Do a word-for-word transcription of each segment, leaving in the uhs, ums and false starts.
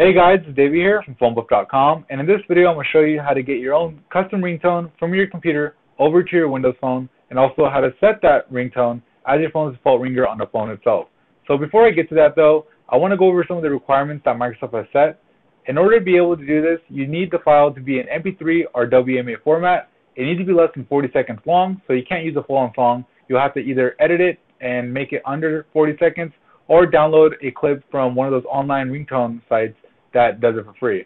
Hey guys, it's Davey here from phone buff dot com, and in this video I'm going to show you how to get your own custom ringtone from your computer over to your Windows Phone, and also how to set that ringtone as your phone's default ringer on the phone itself. So before I get to that though, I want to go over some of the requirements that Microsoft has set. In order to be able to do this, you need the file to be in M P three or W M A format. It needs to be less than forty seconds long, so you can't use a full-on song. You'll have to either edit it and make it under forty seconds, or download a clip from one of those online ringtone sites that does it for free.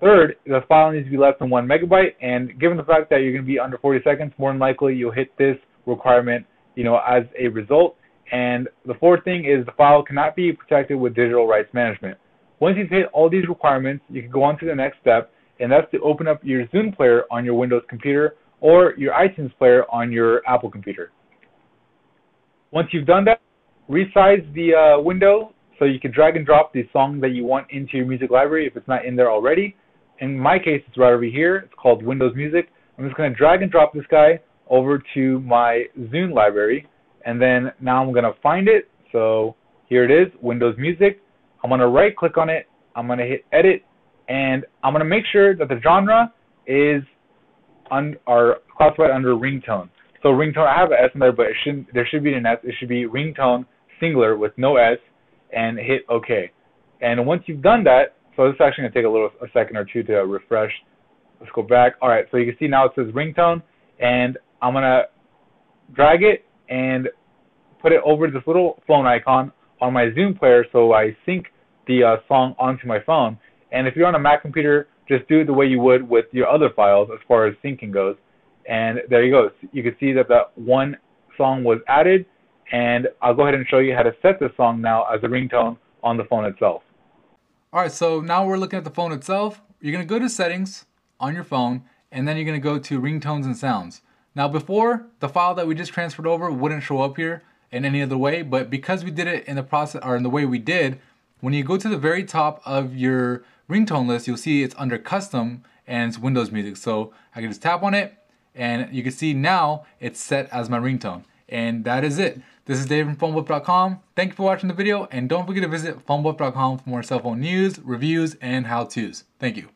Third, the file needs to be less than one megabyte, and given the fact that you're going to be under forty seconds, more than likely you'll hit this requirement, you know, as a result. And the fourth thing is the file cannot be protected with digital rights management. Once you've hit all these requirements, you can go on to the next step, and that's to open up your Zune player on your Windows computer or your iTunes player on your Apple computer. Once you've done that, resize the uh, window so you can drag and drop the song that you want into your music library if it's not in there already. In my case, it's right over here. It's called Windows Music. I'm just going to drag and drop this guy over to my Zune library, and then now I'm going to find it. So here it is, Windows Music. I'm going to right click on it. I'm going to hit edit, and I'm going to make sure that the genre is un are classified under ringtone. So ringtone, I have an S in there, but it shouldn't, there should be an S. It should be ringtone singular with no S, and hit OK. And once you've done that, so this is actually going to take a little a second or two to refresh. Let's go back. All right, so you can see now it says ringtone, and I'm going to drag it and put it over this little phone icon on my Zune player so I sync the uh, song onto my phone. And if you're on a Mac computer, just do it the way you would with your other files as far as syncing goes. And there you go. You can see that that one song was added. And I'll go ahead and show you how to set this song now as a ringtone on the phone itself. All right, so now we're looking at the phone itself. You're gonna go to settings on your phone, and then you're gonna go to ringtones and sounds. Now before, the file that we just transferred over wouldn't show up here in any other way, but because we did it in the process, or in the way we did, when you go to the very top of your ringtone list, you'll see it's under custom and it's Windows Music. So I can just tap on it, and you can see now it's set as my ringtone. And that is it. This is Dave from phone buff dot com. Thank you for watching the video, and don't forget to visit phone buff dot com for more cell phone news, reviews, and how-tos. Thank you.